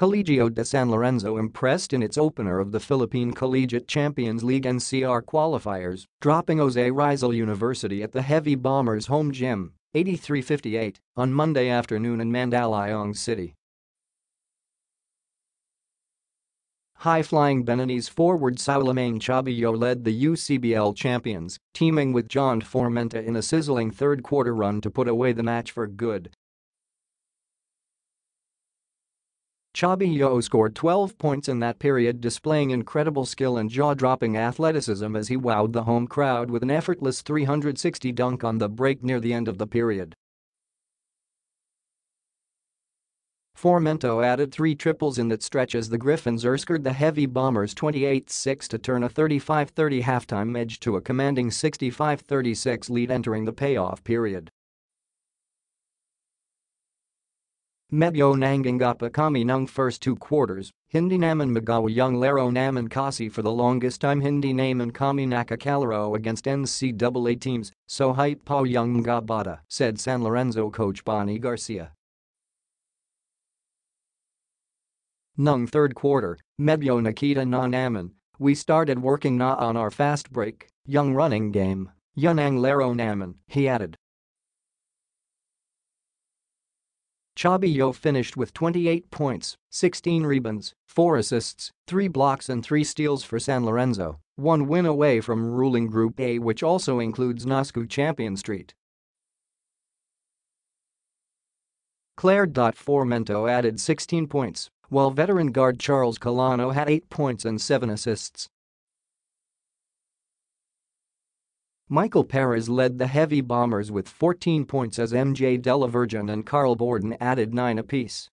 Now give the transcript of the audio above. Colegio de San Lorenzo impressed in its opener of the Philippine Collegiate Champions League (NCR) qualifiers, dropping Jose Rizal University at the Heavy Bombers' home gym, 83-58, on Monday afternoon in Mandaluyong City. High-flying Beninese forward Soulemane Chabi Yo led the UCBL champions, teaming with Jon Formenta in a sizzling third-quarter run to put away the match for good. Chabi Yo scored 12 points in that period, displaying incredible skill and jaw-dropping athleticism as he wowed the home crowd with an effortless 360 dunk on the break near the end of the period. Formenta added three triples in that stretch as the Griffins outscored the Heavy Bombers 28-6 to turn a 35-30 halftime edge to a commanding 65-36 lead entering the payoff period. Medyo nanggagapakami ng first two quarters, hindi naman magawa yung laro namin kasi for the longest time hindi naman kami nakakalaro against NCAA teams, so hype pa yung mga bata, said San Lorenzo coach Bonnie Garcia. Nung third quarter, medyo nakita na namin, we started working na on our fast break, yung running game, yun ang laro namin, he added. Chabi Yo finished with 28 points, 16 rebounds, 4 assists, 3 blocks and 3 steals for San Lorenzo, one win away from ruling Group A, which also includes NAASCU champion St. Clair. Formento added 16 points, while veteran guard Charles Callano had 8 points and 7 assists. Michael Perez led the Heavy Bombers with 14 points as MJ dela Virgen and Karl Bordon added 9 apiece.